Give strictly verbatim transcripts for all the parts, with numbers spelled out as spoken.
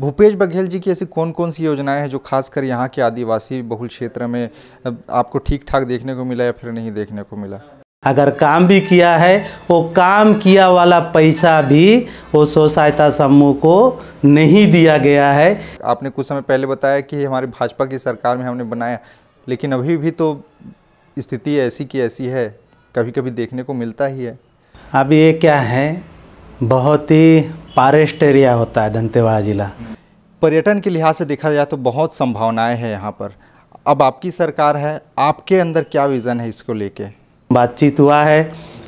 भूपेश बघेल जी की ऐसी कौन कौन सी योजनाएं हैं जो खासकर यहाँ के आदिवासी बहुल क्षेत्र में आपको ठीक ठाक देखने को मिला या फिर नहीं देखने को मिला? अगर काम भी किया है, वो काम किया वाला पैसा भी वो स्व सहायता समूह को नहीं दिया गया है। आपने कुछ समय पहले बताया कि हमारी भाजपा की सरकार में हमने बनाया, लेकिन अभी भी तो स्थिति ऐसी की ऐसी है, कभी कभी देखने को मिलता ही है। अब ये क्या है, बहुत ही फॉरेस्ट एरिया होता है दंतेवाड़ा ज़िला। पर्यटन के लिहाज से देखा जाए तो बहुत संभावनाएं हैं यहाँ पर। अब आपकी सरकार है, आपके अंदर क्या विज़न है इसको लेके? बातचीत हुआ है,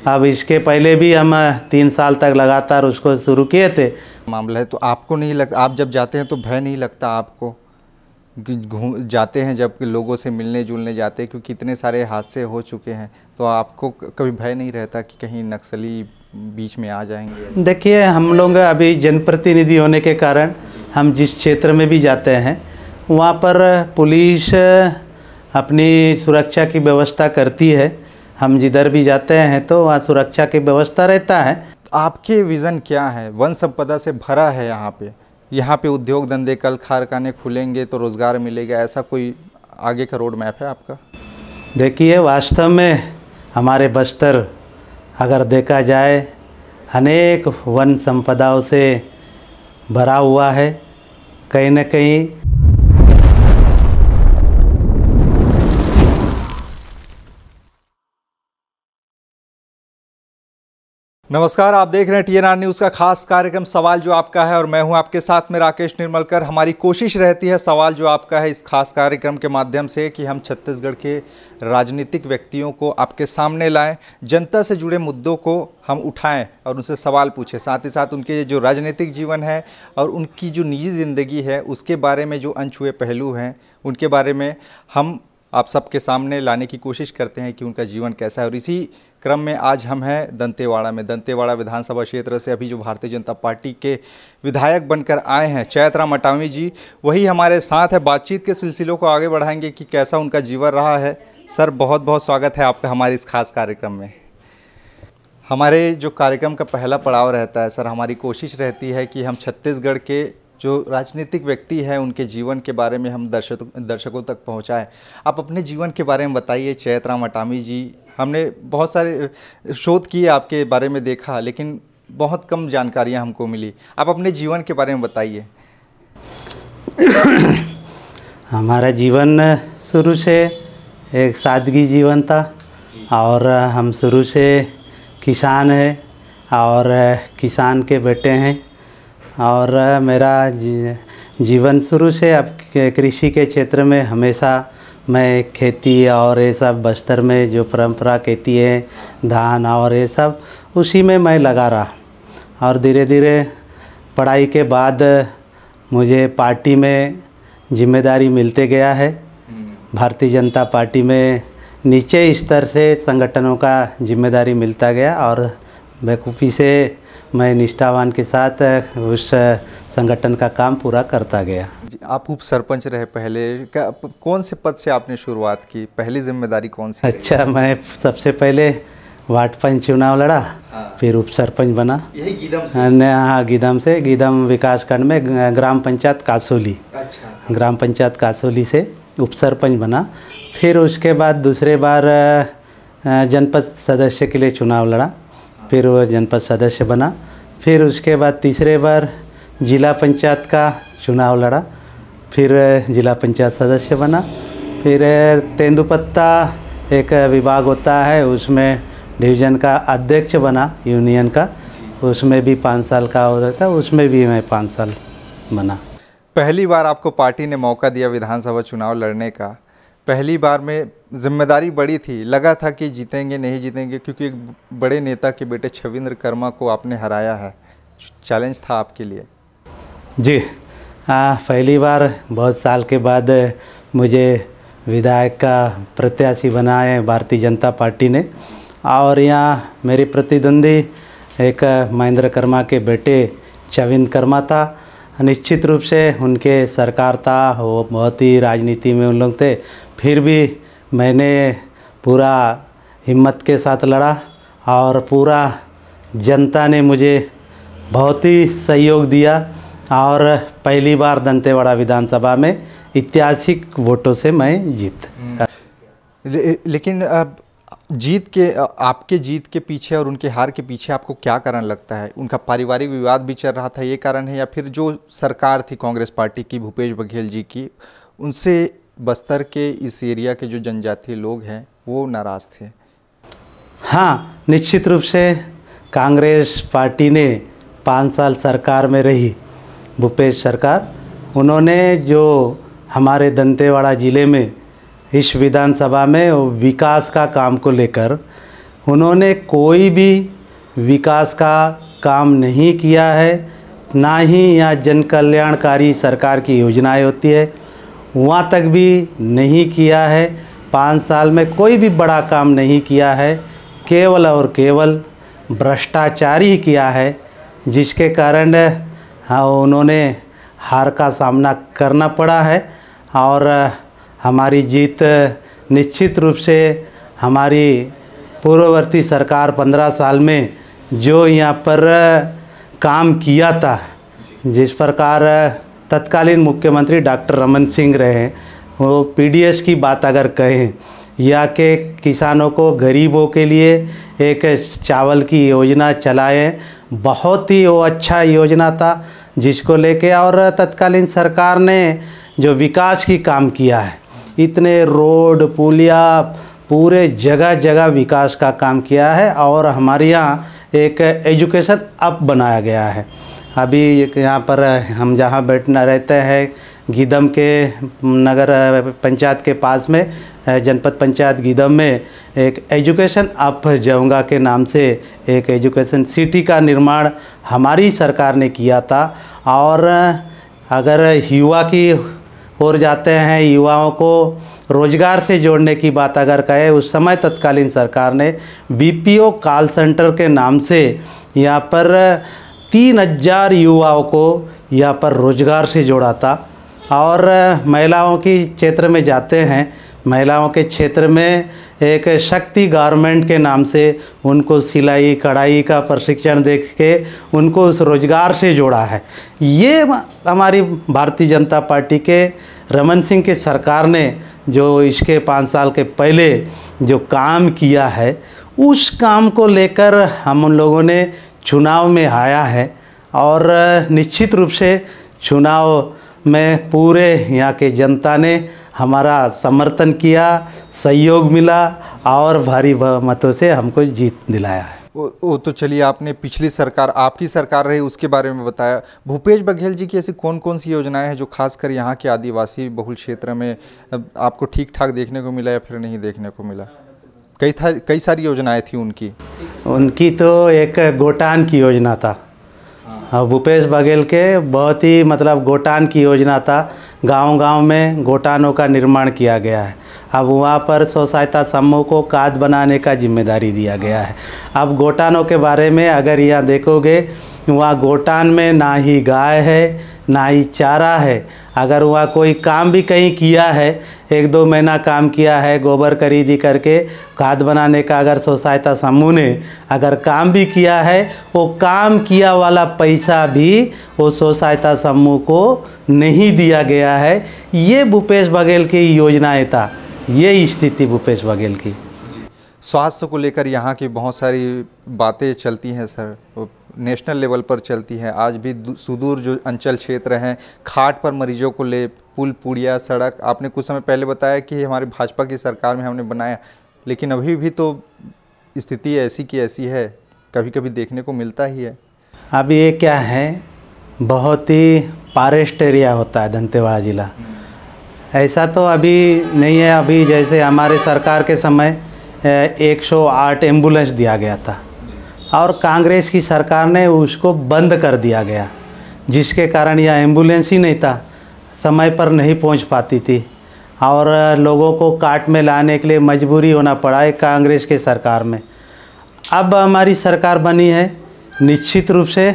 अब इसके पहले भी हम तीन साल तक लगातार उसको शुरू किए थे। मामला है तो आपको नहीं लगता, आप जब जाते हैं तो भय नहीं लगता आपको? घूम जाते हैं जब लोगों से मिलने जुलने जाते हैं, क्योंकि इतने सारे हादसे हो चुके हैं, तो आपको कभी भय नहीं रहता कि कहीं नक्सली बीच में आ जाएंगे? देखिए, हम लोग अभी जनप्रतिनिधि होने के कारण हम जिस क्षेत्र में भी जाते हैं वहाँ पर पुलिस अपनी सुरक्षा की व्यवस्था करती है। हम जिधर भी जाते हैं तो वहाँ सुरक्षा की व्यवस्था रहता है। आपके विज़न क्या है? वन संपदा से भरा है यहाँ पे, यहाँ पे उद्योग धंधे, कल कारखाने खुलेंगे तो रोज़गार मिलेगा, ऐसा कोई आगे का रोड मैप है आपका? देखिए, वास्तव में हमारे बस्तर अगर देखा जाए अनेक वन संपदाओं से भरा हुआ है। कहीं न कहीं नमस्कार, आप देख रहे हैं टीएनआर न्यूज़ का खास कार्यक्रम सवाल जो आपका है, और मैं हूं आपके साथ में राकेश निर्मलकर। हमारी कोशिश रहती है सवाल जो आपका है इस खास कार्यक्रम के माध्यम से कि हम छत्तीसगढ़ के राजनीतिक व्यक्तियों को आपके सामने लाएं, जनता से जुड़े मुद्दों को हम उठाएं और उनसे सवाल पूछें, साथ ही साथ उनके जो राजनीतिक जीवन है और उनकी जो निजी ज़िंदगी है उसके बारे में जो अनछुए पहलू हैं उनके बारे में हम आप सबके सामने लाने की कोशिश करते हैं कि उनका जीवन कैसा है। और इसी क्रम में आज हम हैं दंतेवाड़ा में। दंतेवाड़ा विधानसभा क्षेत्र से अभी जो भारतीय जनता पार्टी के विधायक बनकर आए हैं चैत्राम अटामी जी, वही हमारे साथ है। बातचीत के सिलसिलों को आगे बढ़ाएंगे कि कैसा उनका जीवन रहा है। सर, बहुत बहुत स्वागत है आपका हमारे इस खास कार्यक्रम में। हमारे जो कार्यक्रम का पहला पड़ाव रहता है सर, हमारी कोशिश रहती है कि हम छत्तीसगढ़ के जो राजनीतिक व्यक्ति हैं उनके जीवन के बारे में हम दर्शक दर्शकों तक पहुंचाएं। आप अपने जीवन के बारे में बताइए चैत्राम अटामी जी। हमने बहुत सारे शोध किए आपके बारे में, देखा, लेकिन बहुत कम जानकारियां हमको मिली। आप अपने जीवन के बारे में बताइए। हमारा जीवन शुरू से एक सादगी जीवन था, और हम शुरू से किसान हैं और किसान के बेटे हैं, और मेरा जीवन शुरू से अब कृषि के क्षेत्र में हमेशा मैं खेती और ये सब बस्तर में जो परंपरा खेती है, धान और ये सब, उसी में मैं लगा रहा। और धीरे धीरे पढ़ाई के बाद मुझे पार्टी में जिम्मेदारी मिलते गया है। भारतीय जनता पार्टी में नीचे स्तर से संगठनों का जिम्मेदारी मिलता गया, और बेखूफ़ी से मैं निष्ठावान के साथ उस संगठन का काम पूरा करता गया। आप उप सरपंच रहे पहले, कौन से पद से आपने शुरुआत की, पहली जिम्मेदारी कौन सी? अच्छा, मैं सबसे पहले वार्ड पंच चुनाव लड़ा, फिर उप सरपंच बना। यही गीदम से? हाँ, गीदम से, गीदम विकासखंड में, ग्राम पंचायत कासोली। अच्छा। ग्राम पंचायत कासोली से उप सरपंच बना, फिर उसके बाद दूसरे बार जनपद सदस्य के लिए चुनाव लड़ा, फिर वह जनपद सदस्य बना, फिर उसके बाद तीसरे बार जिला पंचायत का चुनाव लड़ा, फिर जिला पंचायत सदस्य बना, फिर तेंदुपत्ता एक विभाग होता है उसमें डिवीज़न का अध्यक्ष बना यूनियन का, उसमें भी पाँच साल का हो रहा था, उसमें भी मैं पाँच साल बना। पहली बार आपको पार्टी ने मौका दिया विधानसभा चुनाव लड़ने का, पहली बार में जिम्मेदारी बड़ी थी, लगा था कि जीतेंगे नहीं जीतेंगे, क्योंकि एक बड़े नेता के बेटे छविंद्र कर्मा को आपने हराया है, चैलेंज था आपके लिए? जी हाँ, पहली बार बहुत साल के बाद मुझे विधायक का प्रत्याशी बनाया है भारतीय जनता पार्टी ने, और यहाँ मेरे प्रतिद्वंदी एक महेंद्र कर्मा के बेटे शविंद्र कर्मा था। निश्चित रूप से उनके सरकार था, वो बहुत ही राजनीति में उन लोग थे, फिर भी मैंने पूरा हिम्मत के साथ लड़ा, और पूरा जनता ने मुझे बहुत ही सहयोग दिया, और पहली बार दंतेवाड़ा विधानसभा में ऐतिहासिक वोटों से मैं जीत। ले, लेकिन अब जीत के आपके जीत के पीछे और उनके हार के पीछे आपको क्या कारण लगता है? उनका पारिवारिक विवाद भी चल रहा था, ये कारण है, या फिर जो सरकार थी कांग्रेस पार्टी की, भूपेश बघेल जी की, उनसे बस्तर के इस एरिया के जो जनजातीय लोग हैं वो नाराज़ थे? हाँ, निश्चित रूप से कांग्रेस पार्टी ने पाँच साल सरकार में रही, भूपेश सरकार, उन्होंने जो हमारे दंतेवाड़ा ज़िले में इस विधानसभा में विकास का काम को लेकर उन्होंने कोई भी विकास का काम नहीं किया है, ना ही यहाँ जन कल्याणकारी सरकार की योजनाएं होती है वहाँ तक भी नहीं किया है। पाँच साल में कोई भी बड़ा काम नहीं किया है, केवल और केवल भ्रष्टाचार ही किया है, जिसके कारण हाँ उन्होंने हार का सामना करना पड़ा है। और हमारी जीत निश्चित रूप से हमारी पूर्ववर्ती सरकार पंद्रह साल में जो यहाँ पर काम किया था, जिस प्रकार तत्कालीन मुख्यमंत्री डॉक्टर रमन सिंह रहे, वो पीडीएस की बात अगर कहें या के किसानों को, गरीबों के लिए एक चावल की योजना चलाएं, बहुत ही वो अच्छा योजना था, जिसको लेके और तत्कालीन सरकार ने जो विकास की काम किया है, इतने रोड पुलिया पूरे जगह जगह विकास का काम किया है। और हमारे यहाँ एक एजुकेशन अप बनाया गया है। अभी यहाँ पर हम जहाँ बैठना रहते हैं, गीदम के नगर पंचायत के पास में, जनपद पंचायत गीदम में एक एजुकेशन अप जौंगा के नाम से एक एजुकेशन सिटी का निर्माण हमारी सरकार ने किया था। और अगर युवा की और जाते हैं, युवाओं को रोजगार से जोड़ने की बात अगर कहे, उस समय तत्कालीन सरकार ने वीपीओ कॉल सेंटर के नाम से यहाँ पर तीन हज़ार युवाओं को यहाँ पर रोजगार से जोड़ा था। और महिलाओं की क्षेत्र में जाते हैं, महिलाओं के क्षेत्र में एक शक्ति गार्मेंट के नाम से उनको सिलाई कढ़ाई का प्रशिक्षण दे के उनको उस रोजगार से जोड़ा है। ये हमारी भारतीय जनता पार्टी के रमन सिंह की सरकार ने जो इसके पाँच साल के पहले जो काम किया है, उस काम को लेकर हम उन लोगों ने चुनाव में आया है। और निश्चित रूप से चुनाव में पूरे यहाँ के जनता ने हमारा समर्थन किया, सहयोग मिला और भारी मतों से हमको जीत दिलाया है। वो, वो तो चलिए, आपने पिछली सरकार, आपकी सरकार रही, उसके बारे में बताया। भूपेश बघेल जी की ऐसी कौन कौन सी योजनाएं हैं जो खासकर यहाँ के आदिवासी बहुल क्षेत्र में आपको ठीक ठाक देखने को मिला या फिर नहीं देखने को मिला? कई था कई सारी योजनाएं थी उनकी उनकी तो एक गोठान की योजना था, भूपेश बघेल के बहुत ही मतलब गोठान की योजना था, गांव-गांव में गोठानों का निर्माण किया गया है। अब वहाँ पर स्व सहायता समूह को खाद बनाने का जिम्मेदारी दिया गया है। अब गोठानों के बारे में अगर यहाँ देखोगे, वहाँ गोठान में ना ही गाय है ना ही चारा है। अगर वहाँ कोई काम भी कहीं किया है, एक दो महीना काम किया है, गोबर खरीदी करके खाद बनाने का अगर स्व सहायता समूह ने अगर काम भी किया है, वो काम किया वाला पैसा भी वो स्व सहायता समूह को नहीं दिया गया है। ये भूपेश बघेल की योजनाएं था, ये स्थिति भूपेश बघेल की। स्वास्थ्य को लेकर यहाँ की बहुत सारी बातें चलती हैं सर, नेशनल लेवल पर चलती हैं। आज भी सुदूर जो अंचल क्षेत्र हैं, खाट पर मरीजों को ले पुल पुड़िया सड़क, आपने कुछ समय पहले बताया कि हमारी भाजपा की सरकार में हमने बनाया, लेकिन अभी भी तो स्थिति ऐसी की ऐसी है, कभी कभी देखने को मिलता ही है। अब ये क्या है, बहुत ही फॉरेस्ट एरिया होता है दंतेवाड़ा ज़िला, ऐसा तो अभी नहीं है। अभी जैसे हमारे सरकार के समय एक सौ आठ एम्बुलेंस दिया गया था और कांग्रेस की सरकार ने उसको बंद कर दिया गया, जिसके कारण यह एम्बुलेंस ही नहीं था, समय पर नहीं पहुंच पाती थी और लोगों को काट में लाने के लिए मजबूरी होना पड़ा है कांग्रेस के सरकार में। अब हमारी सरकार बनी है, निश्चित रूप से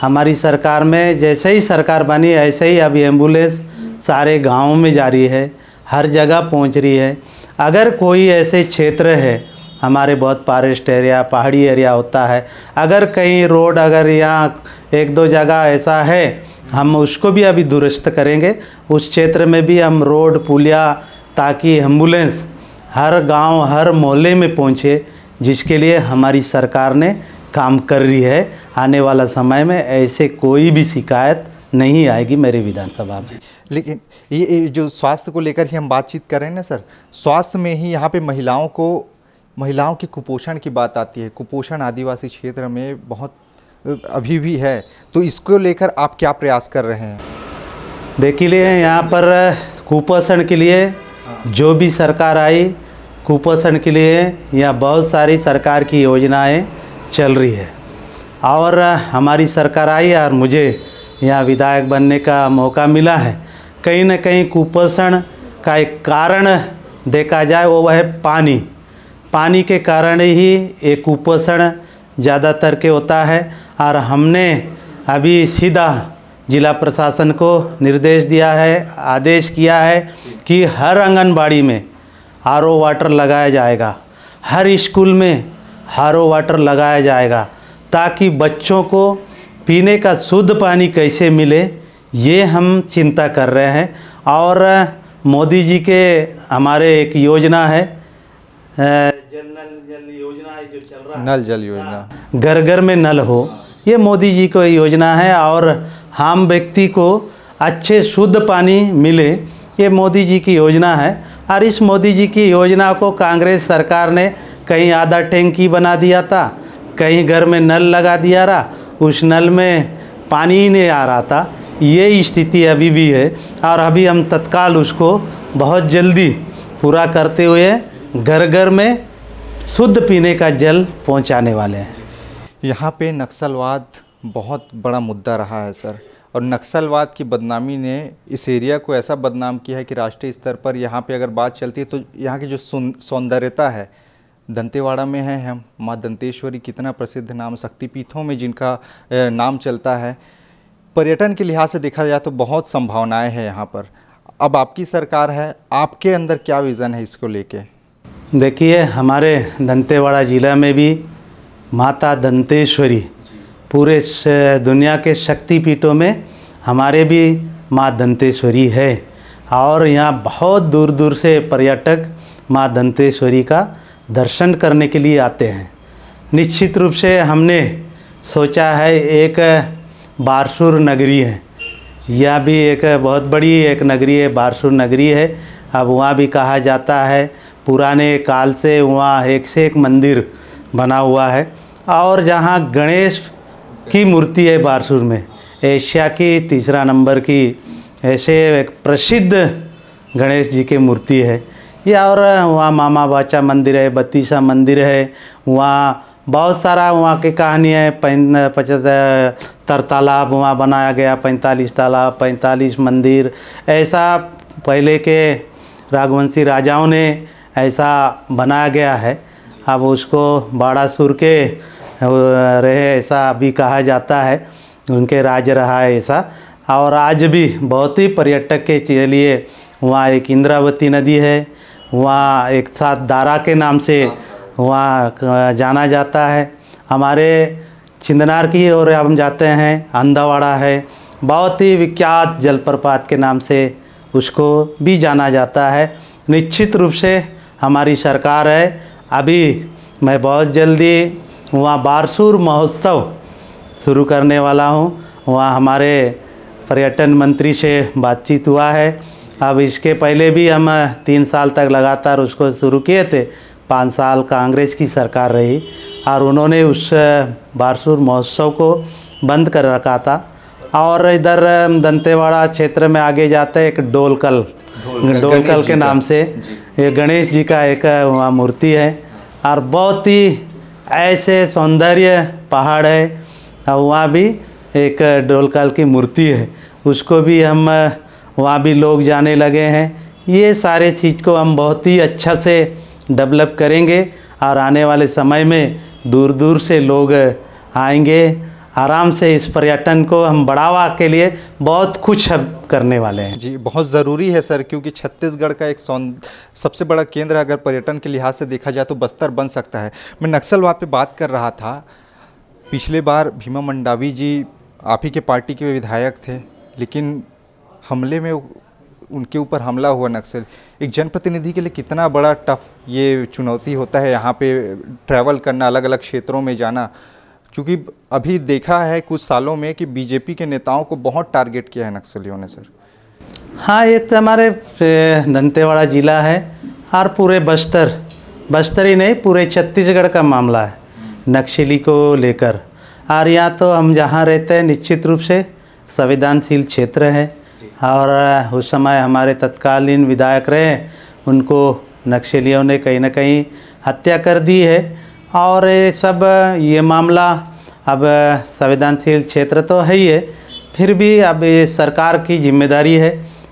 हमारी सरकार में जैसे ही सरकार बनी ऐसे ही अभी एम्बुलेंस सारे गाँव में जा रही है, हर जगह पहुँच रही है। अगर कोई ऐसे क्षेत्र है, हमारे बहुत फॉरेस्ट एरिया पहाड़ी एरिया होता है, अगर कहीं रोड अगर यहाँ एक दो जगह ऐसा है हम उसको भी अभी दुरुस्त करेंगे। उस क्षेत्र में भी हम रोड पुलिया ताकि एम्बुलेंस हर गांव हर मोहल्ले में पहुंचे, जिसके लिए हमारी सरकार ने काम कर रही है। आने वाला समय में ऐसे कोई भी शिकायत नहीं आएगी मेरे विधानसभा में। लेकिन ये जो स्वास्थ्य को लेकर ही हम बातचीत कर रहे हैं ना सर, स्वास्थ्य में ही यहाँ पे महिलाओं को महिलाओं के कुपोषण की बात आती है। कुपोषण आदिवासी क्षेत्र में बहुत अभी भी है, तो इसको लेकर आप क्या प्रयास कर रहे हैं? देखिए यहाँ पर कुपोषण के लिए जो भी सरकार आई, कुपोषण के लिए यहाँ बहुत सारी सरकार की योजनाएं चल रही है। और हमारी सरकार आई और मुझे यहाँ विधायक बनने का मौका मिला है। कहीं ना कहीं कुपोषण का एक कारण देखा जाए वो है पानी। पानी के कारण ही एक कुपोषण ज़्यादातर के होता है। और हमने अभी सीधा जिला प्रशासन को निर्देश दिया है, आदेश किया है कि हर आंगनबाड़ी में आर ओ वाटर लगाया जाएगा, हर स्कूल में आर ओ वाटर लगाया जाएगा, ताकि बच्चों को पीने का शुद्ध पानी कैसे मिले ये हम चिंता कर रहे हैं। और मोदी जी के हमारे एक योजना है, जल नल जल योजना है जो चल रहा है, नल जल योजना, घर घर में नल हो, ये मोदी जी को योजना है। और हम व्यक्ति को अच्छे शुद्ध पानी मिले ये मोदी जी की योजना है। और इस मोदी जी की योजना को कांग्रेस सरकार ने कहीं आधा टैंकी बना दिया था, कहीं घर में नल लगा दिया रहा, उस नल में पानी ही नहीं आ रहा था। ये स्थिति अभी भी है। और अभी हम तत्काल उसको बहुत जल्दी पूरा करते हुए घर घर में शुद्ध पीने का जल पहुंचाने वाले हैं। यहाँ पे नक्सलवाद बहुत बड़ा मुद्दा रहा है सर, और नक्सलवाद की बदनामी ने इस एरिया को ऐसा बदनाम किया है कि राष्ट्रीय स्तर पर यहाँ पे अगर बात चलती है तो यहाँ की जो सौंदर्यता है, दंतेवाड़ा में है हम, माँ दंतेश्वरी कितना प्रसिद्ध नाम, शक्तिपीठों में जिनका नाम चलता है, पर्यटन के लिहाज से देखा जाए तो बहुत संभावनाएँ हैं यहाँ पर। अब आपकी सरकार है, आपके अंदर क्या विज़न है इसको लेके? देखिए हमारे दंतेवाड़ा ज़िला में भी माता दंतेश्वरी पूरे दुनिया के शक्तिपीठों में हमारे भी माँ दंतेश्वरी है। और यहाँ बहुत दूर दूर से पर्यटक माँ दंतेश्वरी का दर्शन करने के लिए आते हैं। निश्चित रूप से हमने सोचा है एक बारसूर नगरी है, यह भी एक बहुत बड़ी एक नगरी है, बारसूर नगरी है। अब वहाँ भी कहा जाता है पुराने काल से वहाँ एक से एक मंदिर बना हुआ है। और जहाँ गणेश की मूर्ति है बारसूर में, एशिया की तीसरा नंबर की ऐसे एक प्रसिद्ध गणेश जी की मूर्ति है। या और वहाँ मामा बाचा मंदिर है, बत्तीसा मंदिर है, वहाँ बहुत सारा वहाँ की कहानी है। पचहत्तर तालाब वहाँ बनाया गया, पैंतालीस तालाब, पैंतालीस मंदिर, ऐसा पहले के राघवंशी राजाओं ने ऐसा बनाया गया है। अब उसको बारसूर के रहे ऐसा भी कहा जाता है, उनके राज रहा है ऐसा। और आज भी बहुत ही पर्यटक के लिए वहाँ एक इंद्रावती नदी है, वहाँ एक साथ दारा के नाम से वहाँ जाना जाता है। हमारे छिंदनार की ओर हम जाते हैं, हंदावाड़ा है, बहुत ही विख्यात जलप्रपात के नाम से उसको भी जाना जाता है। निश्चित रूप से हमारी सरकार है, अभी मैं बहुत जल्दी वहाँ बारसूर महोत्सव शुरू करने वाला हूँ। वहाँ हमारे पर्यटन मंत्री से बातचीत हुआ है। अब इसके पहले भी हम तीन साल तक लगातार उसको शुरू किए थे, पाँच साल कांग्रेस की सरकार रही और उन्होंने उस बारसूर महोत्सव को बंद कर रखा था। और इधर दंतेवाड़ा क्षेत्र में आगे जाते हैं एक डोलकल, डोलकल के नाम से ये गणेश जी का एक वहाँ मूर्ति है। और बहुत ही ऐसे सौंदर्य पहाड़ है, और वहाँ भी एक डोलकल की मूर्ति है, उसको भी हम वहाँ भी लोग जाने लगे हैं। ये सारे चीज़ को हम बहुत ही अच्छा से डेवलप करेंगे और आने वाले समय में दूर दूर से लोग आएंगे। आराम से इस पर्यटन को हम बढ़ावा के लिए बहुत कुछ करने वाले हैं। जी बहुत ज़रूरी है सर, क्योंकि छत्तीसगढ़ का एक सबसे बड़ा केंद्र अगर पर्यटन के लिहाज से देखा जाए तो बस्तर बन सकता है। मैं नक्सलवाद पे बात कर रहा था, पिछले बार भीमा मंडावी जी आप ही के पार्टी के विधायक थे, लेकिन हमले में उनके ऊपर हमला हुआ नक्सल। एक जनप्रतिनिधि के लिए कितना बड़ा टफ ये चुनौती होता है यहाँ पे ट्रैवल करना, अलग अलग क्षेत्रों में जाना, क्योंकि अभी देखा है कुछ सालों में कि बीजेपी के नेताओं को बहुत टारगेट किया है नक्सलियों ने। सर हाँ, ये तो हमारे दंतेवाड़ा ज़िला है और पूरे बस्तर, बस्तर ही नहीं पूरे छत्तीसगढ़ का मामला है नक्सली को लेकर। और यहाँ तो हम जहाँ रहते हैं निश्चित रूप से संवेदनशील क्षेत्र है और उस समय हमारे तत्कालीन विधायक रहे, उनको नक्सलियों ने कहीं ना कहीं हत्या कर दी है। और ये सब ये मामला अब संवेदनशील क्षेत्र तो है ही है, फिर भी अब ये सरकार की जिम्मेदारी है,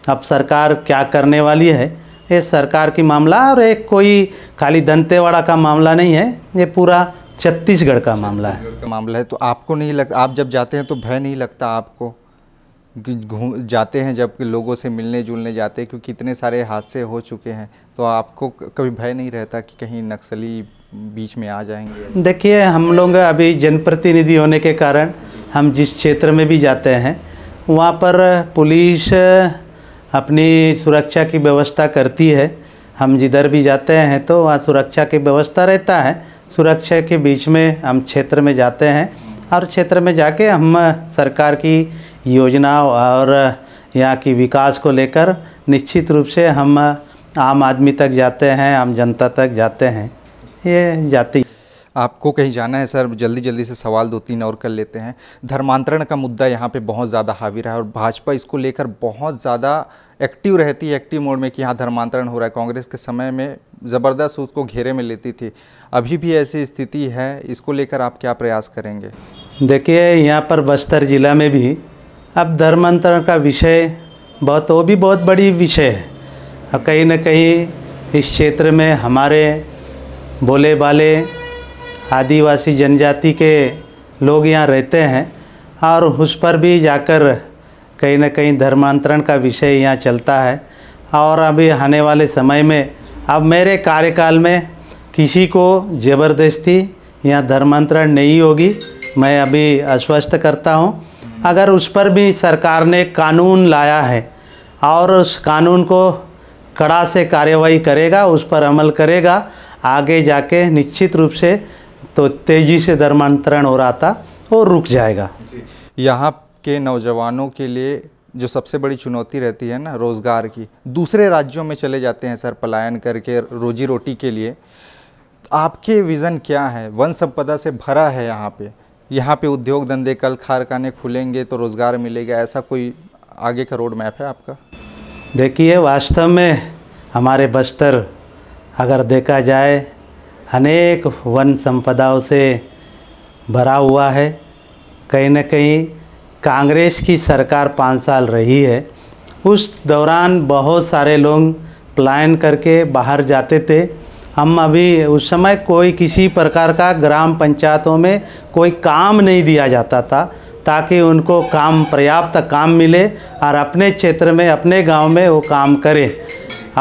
अब सरकार क्या करने वाली है ये सरकार की मामला। और एक कोई खाली दंतेवाड़ा का मामला नहीं है, ये पूरा छत्तीसगढ़ का मामला है मामला है तो आपको नहीं लगता, आप जब जाते हैं तो भय नहीं लगता आपको? घूम जाते हैं जब लोगों से मिलने जुलने जाते हैं, क्योंकि इतने सारे हादसे हो चुके हैं, तो आपको कभी भय नहीं रहता कि कहीं नक्सली बीच में आ जाएंगे? देखिए, हम लोग अभी जनप्रतिनिधि होने के कारण हम जिस क्षेत्र में भी जाते हैं वहाँ पर पुलिस अपनी सुरक्षा की व्यवस्था करती है। हम जिधर भी जाते हैं तो वहाँ सुरक्षा की व्यवस्था रहता है, सुरक्षा के बीच में हम क्षेत्र में जाते हैं और क्षेत्र में जाके हम सरकार की योजना और यहाँ की विकास को लेकर निश्चित रूप से हम आम आदमी तक जाते हैं, आम जनता तक जाते हैं, ये जाती। आपको कहीं जाना है सर, जल्दी जल्दी से सवाल दो तीन और कर लेते हैं। धर्मांतरण का मुद्दा यहाँ पे बहुत ज़्यादा हावी रहा और भाजपा इसको लेकर बहुत ज़्यादा एक्टिव रहती है, एक्टिव मोड में कि यहाँ धर्मांतरण हो रहा है। कांग्रेस के समय में ज़बरदस्त उसको घेरे में लेती थी, अभी भी ऐसी स्थिति है, इसको लेकर आप क्या प्रयास करेंगे? देखिए, यहाँ पर बस्तर ज़िला में भी अब धर्मांतरण का विषय बहुत वो भी बहुत बड़ी विषय है और कहीं ना कहीं इस क्षेत्र में हमारे बोले बाले आदिवासी जनजाति के लोग यहाँ रहते हैं और उस पर भी जाकर कहीं ना कहीं धर्मांतरण का विषय यहाँ चलता है। और अभी आने वाले समय में, अब मेरे कार्यकाल में किसी को ज़बरदस्ती यहाँ धर्मांतरण नहीं होगी, मैं अभी आश्वस्त करता हूँ। अगर उस पर भी सरकार ने कानून लाया है और उस कानून को कड़ा से कार्रवाई करेगा, उस पर अमल करेगा, आगे जाके निश्चित रूप से तो तेज़ी से धर्मांतरण हो रहा था वो रुक जाएगा। यहाँ के नौजवानों के लिए जो सबसे बड़ी चुनौती रहती है ना, रोज़गार की, दूसरे राज्यों में चले जाते हैं सर पलायन करके रोजी रोटी के लिए। आपके विज़न क्या है? वन संपदा से भरा है यहाँ पे, यहाँ पे उद्योग धंधे, कल कारखाने खुलेंगे तो रोज़गार मिलेगा, ऐसा कोई आगे का रोड मैप है आपका? देखिए, वास्तव में हमारे बस्तर अगर देखा जाए अनेक वन संपदाओं से भरा हुआ है। कहीं ना कहीं कांग्रेस की सरकार पाँच साल रही है, उस दौरान बहुत सारे लोग पलायन करके बाहर जाते थे। हम अभी उस समय कोई किसी प्रकार का ग्राम पंचायतों में कोई काम नहीं दिया जाता था ताकि उनको काम, पर्याप्त काम मिले और अपने क्षेत्र में, अपने गांव में वो काम करें।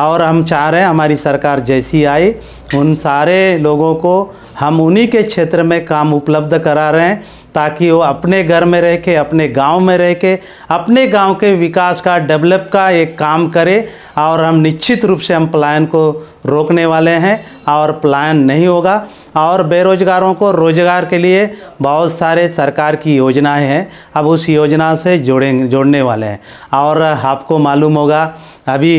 और हम चाह रहे हैं हमारी सरकार जैसी आई उन सारे लोगों को हम उन्हीं के क्षेत्र में काम उपलब्ध करा रहे हैं ताकि वो अपने घर में रह के, अपने गांव में रह के अपने गांव के विकास का, डेवलप का एक काम करे। और हम निश्चित रूप से हम पलायन को रोकने वाले हैं और पलायन नहीं होगा। और बेरोजगारों को रोजगार के लिए बहुत सारे सरकार की योजनाएं हैं, अब उस योजना से जोड़ेंगे जोड़ने वाले हैं। और आपको मालूम होगा अभी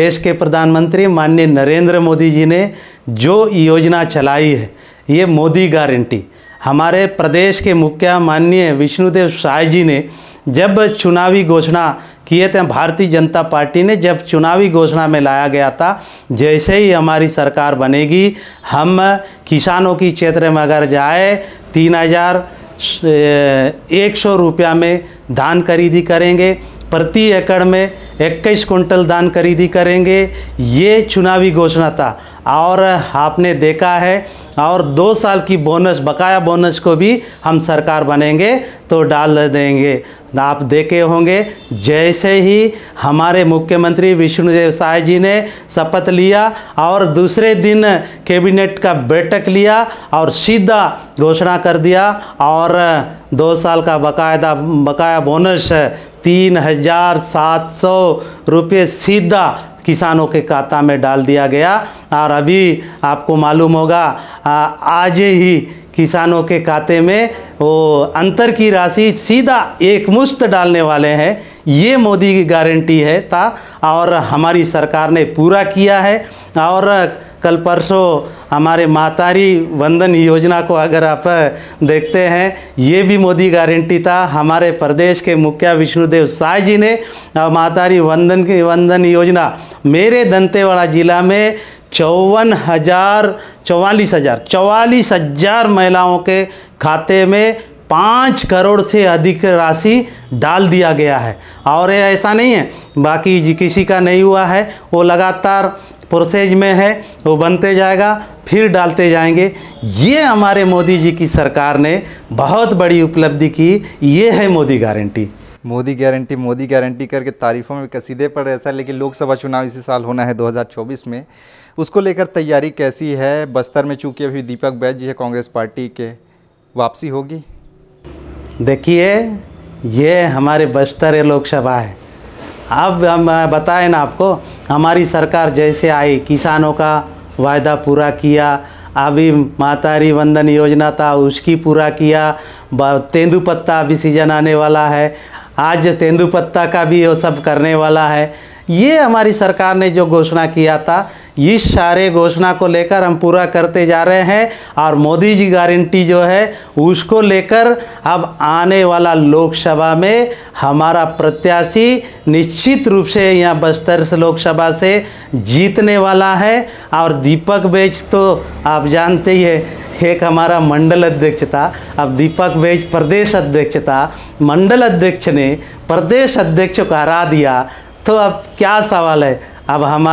देश के प्रधानमंत्री माननीय नरेंद्र मोदी जी ने जो योजना चलाई है, ये मोदी गारंटी, हमारे प्रदेश के मुखिया माननीय विष्णुदेव साय जी ने जब चुनावी घोषणा किए थे, भारतीय जनता पार्टी ने जब चुनावी घोषणा में लाया गया था, जैसे ही हमारी सरकार बनेगी हम किसानों की क्षेत्र में अगर जाए तीन हज़ार एक सौ रुपया में धान खरीदी करेंगे, प्रति एकड़ में इक्कीस कुंटल धान खरीदी करेंगे, ये चुनावी घोषणा था। और आपने देखा है, और दो साल की बोनस, बकाया बोनस को भी हम सरकार बनेंगे तो डाल देंगे। आप देखे होंगे जैसे ही हमारे मुख्यमंत्री विष्णुदेव साय जी ने शपथ लिया और दूसरे दिन कैबिनेट का बैठक लिया और सीधा घोषणा कर दिया और दो साल का बकायदा बकाया बोनस तीन हज़ार सात सौ रुपये सीधा किसानों के खाता में डाल दिया गया। और अभी आपको मालूम होगा आज ही किसानों के खाते में वो अंतर की राशि सीधा एकमुश्त डालने वाले हैं। ये मोदी की गारंटी है था और हमारी सरकार ने पूरा किया है। और कल परसों हमारे मातारी वंदन योजना को अगर आप देखते हैं, ये भी मोदी गारंटी था। हमारे प्रदेश के मुखिया विष्णुदेव साय जी ने मातारी वंदन की वंदन योजना मेरे दंतेवाड़ा जिला में चौवन हज़ार चौवालीस हज़ार चौवालीस हज़ार महिलाओं के खाते में पाँच करोड़ से अधिक राशि डाल दिया गया है। और ये ऐसा नहीं है बाकी जी किसी का नहीं हुआ है, वो लगातार प्रोसेस में है, वो बनते जाएगा, फिर डालते जाएंगे। ये हमारे मोदी जी की सरकार ने बहुत बड़ी उपलब्धि की। ये है Modi guarantee. Modi guarantee Modi guarantee करके तारीफों में कसीदे पड़ रहे हैं। लेकिन लोकसभा चुनाव इसी साल होना है दो हज़ार चौबीस में, उसको लेकर तैयारी कैसी है? बस्तर में चूँकि अभी दीपक बैज जी है कांग्रेस पार्टी के, वापसी होगी? देखिए ये हमारे बस्तर लोकसभा है। अब हम बताएं ना आपको, हमारी सरकार जैसे आई किसानों का वायदा पूरा किया। अभी मातारी वंदन योजना था उसकी पूरा किया। तेंदुपत्ता अभी सीजन आने वाला है, आज तेंदुपत्ता का भी वो सब करने वाला है। ये हमारी सरकार ने जो घोषणा किया था, इस सारे घोषणा को लेकर हम पूरा करते जा रहे हैं। और मोदी जी गारंटी जो है उसको लेकर अब आने वाला लोकसभा में हमारा प्रत्याशी निश्चित रूप से यहाँ बस्तर लोकसभा से जीतने वाला है। और दीपक बैज तो आप जानते ही है, एक हमारा मंडल अध्यक्ष था, अब दीपक बैज प्रदेश अध्यक्ष था। मंडल अध्यक्ष ने प्रदेश अध्यक्ष को हरा दिया तो अब क्या सवाल है, अब हम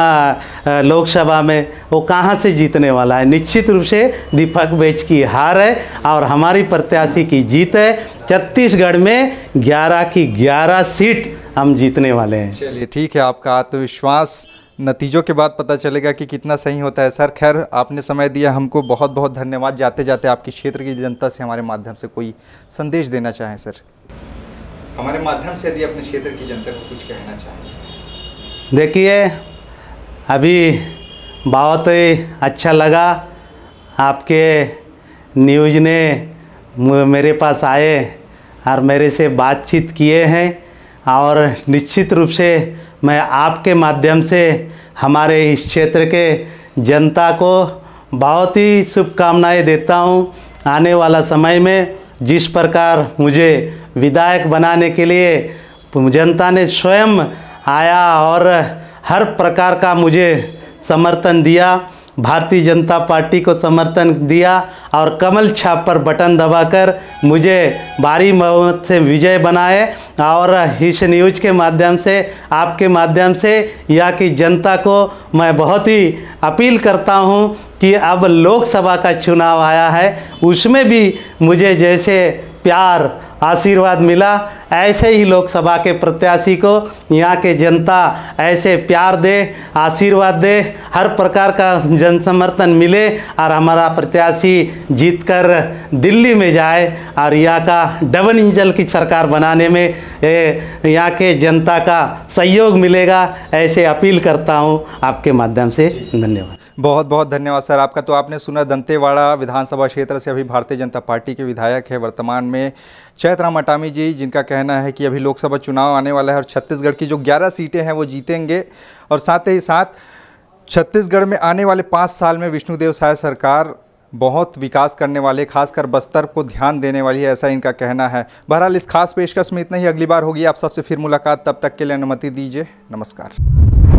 लोकसभा में वो कहाँ से जीतने वाला है? निश्चित रूप से दीपक बैज की हार है और हमारी प्रत्याशी की जीत है। छत्तीसगढ़ में ग्यारह की ग्यारह सीट हम जीतने वाले हैं। चलिए ठीक है, आपका आत्मविश्वास नतीजों के बाद पता चलेगा कि कितना सही होता है। सर खैर आपने समय दिया हमको, बहुत बहुत धन्यवाद। जाते जाते आपके क्षेत्र की जनता से हमारे माध्यम से कोई संदेश देना चाहें सर, हमारे माध्यम से यदि अपने क्षेत्र की जनता को कुछ कहना चाहें? देखिए अभी बहुत अच्छा लगा आपके न्यूज़ ने मेरे पास आए और मेरे से बातचीत किए हैं। और निश्चित रूप से मैं आपके माध्यम से हमारे इस क्षेत्र के जनता को बहुत ही शुभकामनाएं देता हूं। आने वाला समय में जिस प्रकार मुझे विधायक बनाने के लिए जनता ने स्वयं आया और हर प्रकार का मुझे समर्थन दिया, भारतीय जनता पार्टी को समर्थन दिया और कमल छाप पर बटन दबाकर मुझे भारी बहुमत से विजय बनाए। और इस न्यूज़ के माध्यम से, आपके माध्यम से यहाँ की जनता को मैं बहुत ही अपील करता हूँ कि अब लोकसभा का चुनाव आया है, उसमें भी मुझे जैसे प्यार आशीर्वाद मिला, ऐसे ही लोकसभा के प्रत्याशी को यहाँ के जनता ऐसे प्यार दे, आशीर्वाद दे, हर प्रकार का जन समर्थन मिले और हमारा प्रत्याशी जीतकर दिल्ली में जाए और यहाँ का डबल इंजन की सरकार बनाने में यहाँ के जनता का सहयोग मिलेगा, ऐसे अपील करता हूँ आपके माध्यम से। धन्यवाद, बहुत बहुत धन्यवाद सर आपका। तो आपने सुना दंतेवाड़ा विधानसभा क्षेत्र से अभी भारतीय जनता पार्टी के विधायक है वर्तमान में चैत्राम अटामी जी, जिनका कहना है कि अभी लोकसभा चुनाव आने वाला है और छत्तीसगढ़ की जो ग्यारह सीटें हैं वो जीतेंगे। और साथ ही साथ छत्तीसगढ़ में आने वाले पाँच साल में विष्णुदेव साय सरकार बहुत विकास करने वाले, खासकर बस्तर को ध्यान देने वाली है, ऐसा इनका कहना है। बहरहाल इस खास पेशकश में इतना ही, अगली बार होगी आप सबसे फिर मुलाकात, तब तक के लिए अनुमति दीजिए, नमस्कार।